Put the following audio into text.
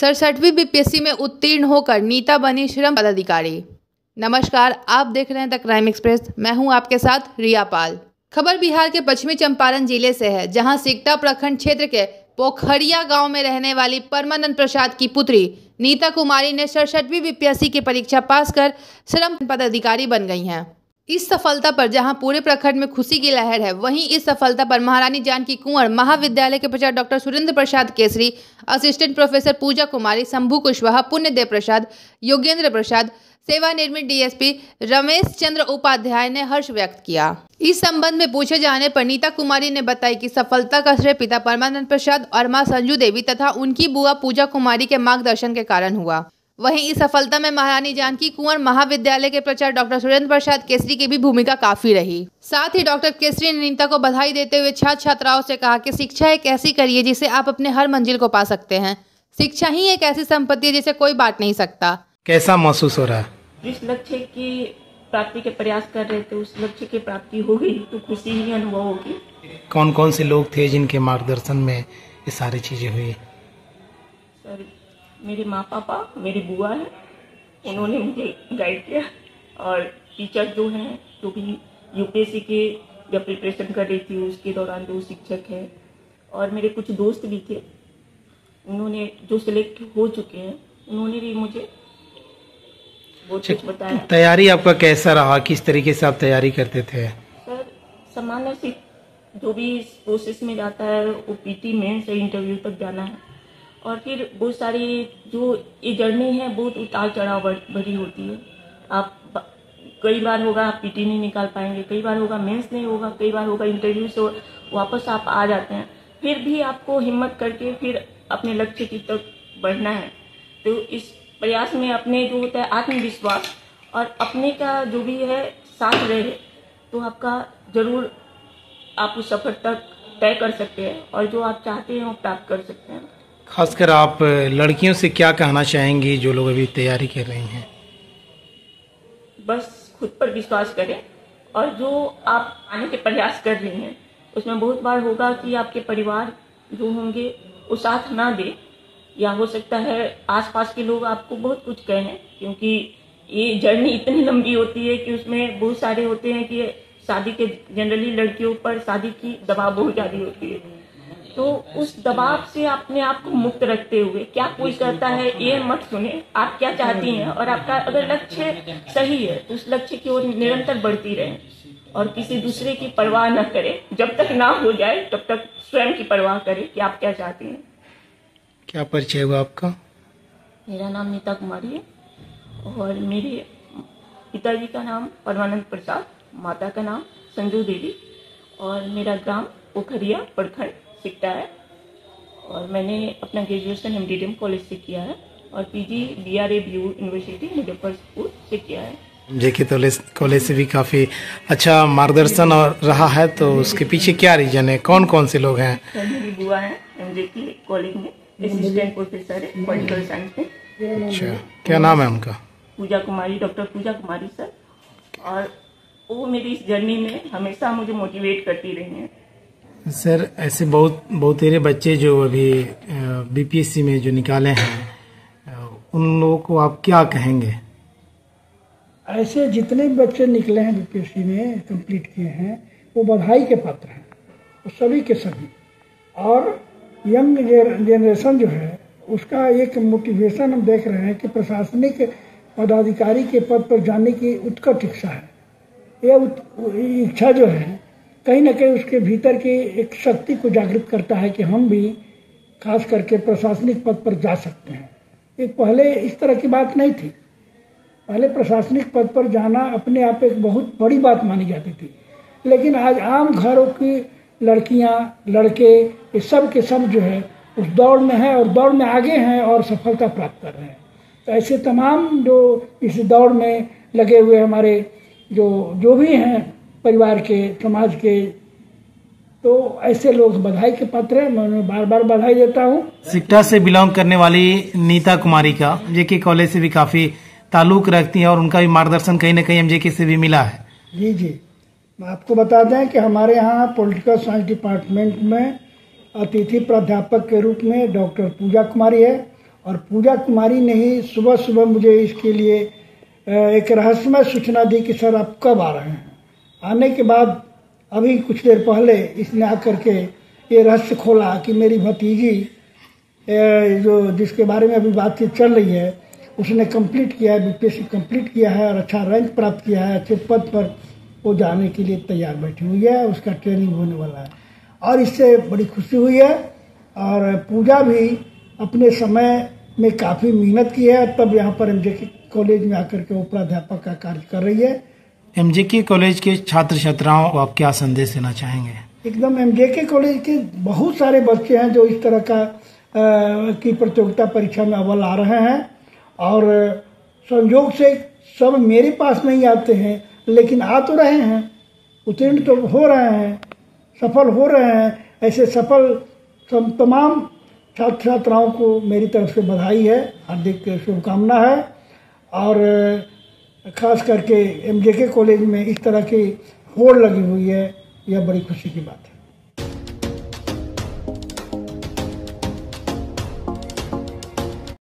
67वीं BPSC में उत्तीर्ण होकर नीता बनी श्रम पदाधिकारी। नमस्कार, आप देख रहे हैं द क्राइम एक्सप्रेस। मैं हूं आपके साथ रिया पाल। खबर बिहार के पश्चिमी चंपारण जिले से है, जहां सिकटा प्रखंड क्षेत्र के पोखरिया गांव में रहने वाली परमानंद प्रसाद की पुत्री नीता कुमारी ने 67वीं बीपीएससी की परीक्षा पास कर श्रम पदाधिकारी बन गई हैं। इस सफलता पर जहां पूरे प्रखंड में खुशी की लहर है, वहीं इस सफलता पर महारानी जानकी कुंवर महाविद्यालय के प्राचार्य doctor Surendra Prasad Kesari, assistant professor Pooja Kumari, Shambhu Kushwaha, Punyadev Prasad, Yogendra Prasad, सेवानिर्मित डीएसपी रमेश चंद्र उपाध्याय ने हर्ष व्यक्त किया। इस संबंध में पूछे जाने पर नीता कुमारी ने बताया कि सफलता का श्रेय पिता परमानंद प्रसाद और माँ संजू देवी तथा उनकी बुआ पूजा कुमारी के मार्गदर्शन के कारण हुआ। वहीं इस सफलता में महारानी जानकी कुंवर महाविद्यालय के प्राचार्य डॉक्टर सुरेंद्र प्रसाद केसरी की भी भूमिका काफी रही। साथ ही डॉक्टर केसरी ने नीता को बधाई देते हुए छात्र छात्राओं से कहा कि शिक्षा एक ऐसी करिए जिसे आप अपने हर मंजिल को पा सकते हैं। शिक्षा ही एक ऐसी संपत्ति है जिसे कोई बांट नहीं सकता। कैसा महसूस हो रहा है? जिस लक्ष्य की प्राप्ति के प्रयास कर रहे थे उस लक्ष्य की प्राप्ति होगी तो खुशी ही अनुभव होगी। कौन कौन से लोग थे जिनके मार्गदर्शन में ये सारी चीजें हुई? मेरे माँ पापा, मेरी बुआ है, उन्होंने मुझे गाइड किया, और टीचर जो हैं, जो भी यूपीएससी के जब प्रिपरेशन कर रही थी उसके दौरान दो शिक्षक हैं, और मेरे कुछ दोस्त भी थे, उन्होंने जो सिलेक्ट हो चुके हैं उन्होंने भी मुझे बहुत कुछ बताया। तैयारी आपका कैसा रहा, किस तरीके से आप तैयारी करते थे? सर, सामान्य से जो भी इस प्रोसेस में जाता है वो पीटी मेन से इंटरव्यू तक जाना है, और फिर बहुत सारी जो ये जर्नी है बहुत उतार चढ़ाव भरी होती है। आप कई बार होगा आप पीटी नहीं निकाल पाएंगे, कई बार होगा मेंस नहीं होगा, कई बार होगा इंटरव्यू से वापस आप आ जाते हैं, फिर भी आपको हिम्मत करके फिर अपने लक्ष्य की तक बढ़ना है। तो इस प्रयास में अपने जो होता है आत्मविश्वास और अपने का जो भी है साथ रहे तो आपका जरूर आप उस सफर तक तय कर सकते हैं और जो आप चाहते हैं वो प्राप्त कर सकते हैं। खासकर आप लड़कियों से क्या कहना चाहेंगी जो लोग अभी तैयारी कर रही हैं? बस खुद पर विश्वास करें, और जो आप आने के प्रयास कर रही हैं उसमें बहुत बार होगा कि आपके परिवार जो होंगे वो साथ ना दे, या हो सकता है आसपास के लोग आपको बहुत कुछ कहें, क्योंकि ये जर्नी इतनी लंबी होती है कि उसमें बहुत सारे होते हैं कि शादी के जनरली लड़कियों पर शादी की दबाव बहुत ज़्यादा होती है। तो उस दबाव से अपने आप को मुक्त रखते हुए क्या कोई कहता है ये मत सुने, आप क्या चाहती हैं और आपका अगर लक्ष्य सही है तो उस लक्ष्य की ओर निरंतर बढ़ती रहे और किसी दूसरे की परवाह न करें। जब तक ना हो जाए तब तक स्वयं की परवाह करें कि आप क्या चाहती हैं। क्या परिचय हुआ आपका? मेरा नाम नीता कुमारी है और मेरे पिताजी का नाम परमानंद प्रसाद, माता का नाम संजू देवी, और मेरा ग्राम पोखरिया प्रखंड सिकटा है, और मैंने अपना ग्रेजुएशन एमडीएम कॉलेज से किया है और पीजीबीआरए यूनिवर्सिटी मुजफ्फरपुर से किया है। एमजेके कॉलेज से भी काफ़ी अच्छा मार्गदर्शन और रहा है, तो उसके पीछे क्या रीजन है, कौन कौन से लोग हैं? मेरी बुआ है एमजेके कॉलेज में असिस्टेंट प्रोफेसर है पॉलिटिकल साइंस में। अच्छा, क्या नाम है उनका? पूजा कुमारी, डॉक्टर पूजा कुमारी सर, और वो मेरी इस जर्नी में हमेशा मुझे मोटिवेट करती रही हैं। सर, ऐसे बहुत सारे बच्चे जो अभी बीपीएससी में जो निकाले हैं उन लोगों को आप क्या कहेंगे? ऐसे जितने बच्चे निकले हैं बीपीएससी में कंप्लीट किए हैं वो बधाई के पात्र हैं, वो सभी के सभी, और यंग जनरेशन जो है उसका एक मोटिवेशन हम देख रहे हैं कि प्रशासनिक पदाधिकारी के पद पर जाने की उत्कट इच्छा है। यह इच्छा जो है कहीं ना कहीं उसके भीतर की एक शक्ति को जागृत करता है कि हम भी खास करके प्रशासनिक पद पर जा सकते हैं। ये पहले इस तरह की बात नहीं थी, पहले प्रशासनिक पद पर जाना अपने आप एक बहुत बड़ी बात मानी जाती थी, लेकिन आज आम घरों की लड़कियां, लड़के, ये सब के सब जो है उस दौड़ में है और दौड़ में आगे हैं और सफलता प्राप्त कर रहे हैं। तो ऐसे तमाम जो इस दौड़ में लगे हुए हमारे जो भी हैं परिवार के, समाज के, तो ऐसे लोग बधाई के पात्र हैं। मैं उन्हें बार बार बधाई देता हूँ। सिकटा से बिलोंग करने वाली नीता कुमारी का एमजेके कॉलेज से भी काफी ताल्लुक रखती है और उनका भी मार्गदर्शन कहीं ना कहीं एमजेके से भी मिला है। जी जी, मैं आपको बता दें कि हमारे यहाँ पॉलिटिकल साइंस डिपार्टमेंट में अतिथि प्राध्यापक के रूप में डॉक्टर पूजा कुमारी है और पूजा कुमारी ने ही सुबह सुबह मुझे इसके लिए एक रहस्यमय सूचना दी कि सर आप कब आ रहे हैं। आने के बाद अभी कुछ देर पहले इसने आकर के ये रहस्य खोला कि मेरी भतीजी जो जिसके बारे में अभी बातचीत चल रही है उसने कंप्लीट किया है, बीपीएससी कंप्लीट किया है और अच्छा रैंक प्राप्त किया है, अच्छे पद पर वो जाने के लिए तैयार बैठी हुई है, उसका ट्रेनिंग होने वाला है। और इससे बड़ी खुशी हुई है और पूजा भी अपने समय में काफ़ी मेहनत की है, तब यहाँ पर एमजेके कॉलेज में आकर के वो प्राध्यापक का कार्य कर रही है। एमजेके कॉलेज के छात्र छात्राओं को आप क्या संदेश देना चाहेंगे? एकदम एमजेके कॉलेज के बहुत सारे बच्चे हैं जो इस तरह की प्रतियोगिता परीक्षा में अव्वल आ रहे हैं और संयोग से सब मेरे पास नहीं आते हैं, लेकिन आ तो रहे हैं, उत्तीर्ण तो हो रहे हैं, सफल हो रहे हैं। ऐसे सफल तमाम छात्र छात्राओं को मेरी तरफ से बधाई है, हार्दिक शुभकामना है। और ख़ास करके एमजेके कॉलेज में इस तरह की होड़ लगी हुई है, यह बड़ी खुशी की बात है।